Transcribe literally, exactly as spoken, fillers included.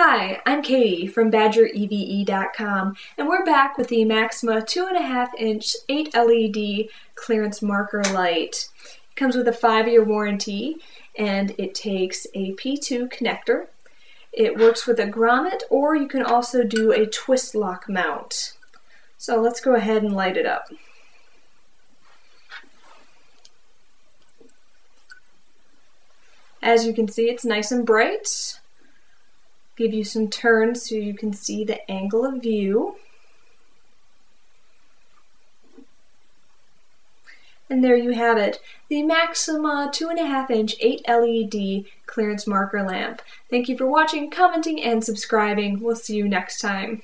Hi, I'm Katie from Badger E V E dot com, and we're back with the Maxxima two and a half inch eight L E D clearance marker light. It comes with a five year warranty, and it takes a P two connector. It works with a grommet, or you can also do a twist lock mount. So let's go ahead and light it up. As you can see, it's nice and bright. Give you some turns so you can see the angle of view. And there you have it, the Maxxima two and a half inch eight L E D clearance marker lamp. Thank you for watching, commenting, and subscribing. We'll see you next time.